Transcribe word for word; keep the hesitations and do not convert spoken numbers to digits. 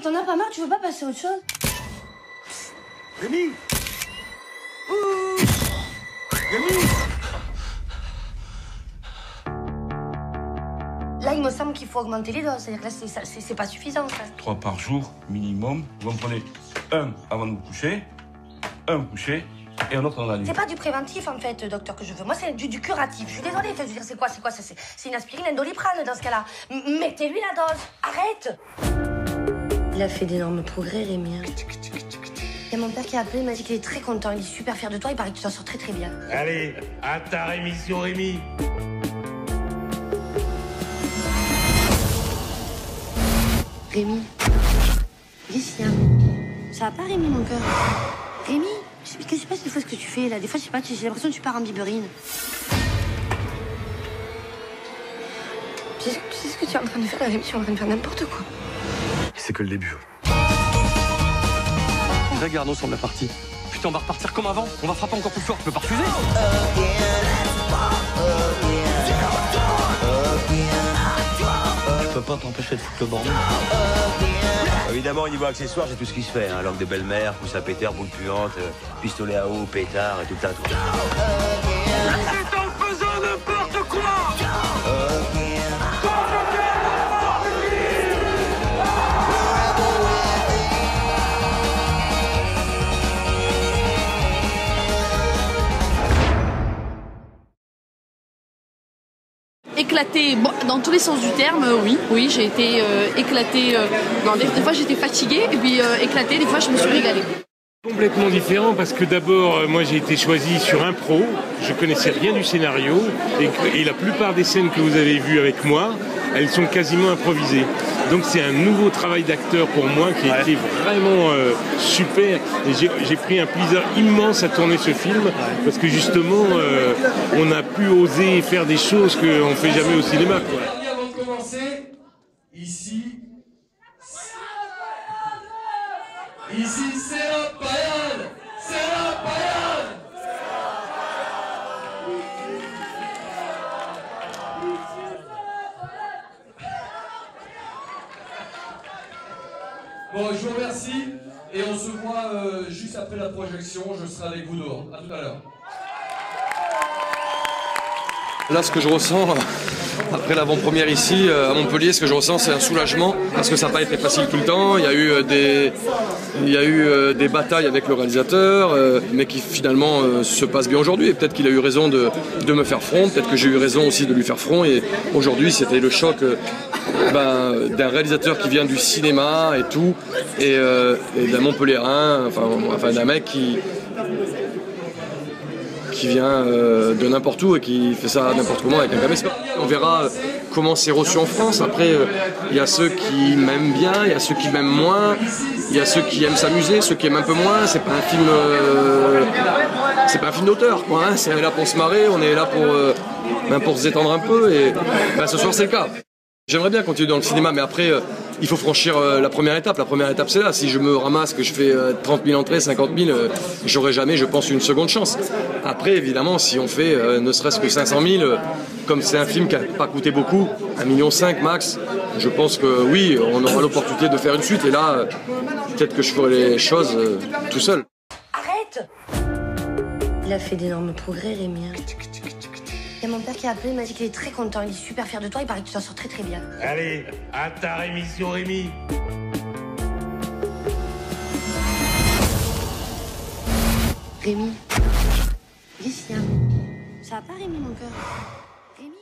T'en as pas marre, tu veux pas passer à autre chose? Rémi! Ouh! Rémi! Là, il me semble qu'il faut augmenter les doses. C'est-à-dire que là, c'est pas suffisant. Ça. Trois par jour, minimum. Vous en prenez un avant de vous coucher, un couché et un autre dans la nuit. C'est pas du préventif, en fait, docteur, que je veux. Moi, c'est du, du curatif. Je suis désolée. Je veux dire, c'est quoi? C'est quoi? C'est une aspirine, indoliprane, dans ce cas-là. Mettez-lui la dose. Arrête! Il a fait d'énormes progrès, Rémi. Hein. Il y a mon père qui a appelé, il m'a dit qu'il est très content, il est super fier de toi, il paraît que tu t'en sors très très bien. Allez, à ta rémission, Rémi. Rémi. Qu'est-ce qu'il y a? Ça va pas, Rémi, mon cœur? Rémi, qu'est-ce qui se passe des fois ce que tu fais là? Des fois, je sais pas, j'ai l'impression que tu pars en biberine. Tu sais ce que tu es en train de faire, Rémi? Tu es en train de faire n'importe quoi. C'est que le début. Regarde, on s'en est parti. Putain, on va repartir comme avant. On va frapper encore plus fort. Tu peux pas refuser. Je peux pas t'empêcher de foutre le bordel. Évidemment, au niveau accessoire, j'ai tout ce qui se fait. Hein. Langue de belle-mère, pousse à péter, boule puante, pistolet à eau, pétard et tout ça. Tout. C'est en faisant n'importe quoi. Éclatée, bon, dans tous les sens du terme, oui, oui, j'ai été euh, éclatée. Euh, non, des, des fois j'étais fatiguée, et puis euh, éclatée, des fois je me suis régalée. Complètement différent parce que d'abord, euh, moi j'ai été choisi sur un pro, je connaissais rien du scénario, et, et la plupart des scènes que vous avez vues avec moi, elles sont quasiment improvisées. Donc c'est un nouveau travail d'acteur pour moi qui a ouais. été vraiment euh, super. J'ai pris un plaisir immense à tourner ce film parce que justement euh, on a pu oser faire des choses qu'on ne fait jamais au cinéma. Quoi. Avant de commencer, ici, ici c'est Raphaël, c'est Raphaël. Bon, je vous remercie et on se voit euh, juste après la projection. Je serai avec vous dehors. À tout à l'heure. Là, ce que je ressens après l'avant-première ici à Montpellier, ce que je ressens, c'est un soulagement parce que ça n'a pas été facile tout le temps. Il y a eu des, il y a eu des batailles avec le réalisateur, mais qui finalement se passent bien aujourd'hui. Et peut-être qu'il a eu raison de, de me faire front, peut-être que j'ai eu raison aussi de lui faire front. Et aujourd'hui, c'était le choc. Ben, d'un réalisateur qui vient du cinéma et tout, et, euh, et d'un Montpelliérain, enfin, enfin d'un mec qui, qui vient euh, de n'importe où et qui fait ça n'importe comment avec un caméra. On verra comment c'est reçu en France. Après, il euh, y a ceux qui m'aiment bien, il y a ceux qui m'aiment moins, il y a ceux qui aiment s'amuser, ceux qui aiment un peu moins. C'est pas un film, euh, c'est pas un film d'auteur, quoi. Hein. C'est là pour se marrer, on est là pour, euh, ben, pour se détendre un peu, et ben, ce soir c'est le cas. J'aimerais bien continuer dans le cinéma, mais après, euh, il faut franchir euh, la première étape. La première étape, c'est là. Si je me ramasse, que je fais euh, trente mille entrées, cinquante mille, euh, j'aurai jamais, je pense, une seconde chance. Après, évidemment, si on fait euh, ne serait-ce que cinq cent mille, euh, comme c'est un film qui n'a pas coûté beaucoup, un million cinq max, je pense que oui, on aura l'opportunité de faire une suite. Et là, euh, peut-être que je ferai les choses euh, tout seul. Arrête! Il a fait d'énormes progrès, Rémi. Il y a mon père qui a appelé, il m'a dit qu'il est très content, il est super fier de toi, il paraît que tu t'en sors très très bien. Allez, à ta rémission, Rémi. Rémi. Qu'est-ce qu'il y a? Ça va pas, Rémi, mon cœur? Rémi.